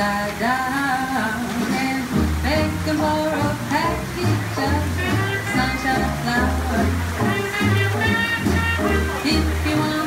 Upside down and make a more of happy sunshine flowers. If you want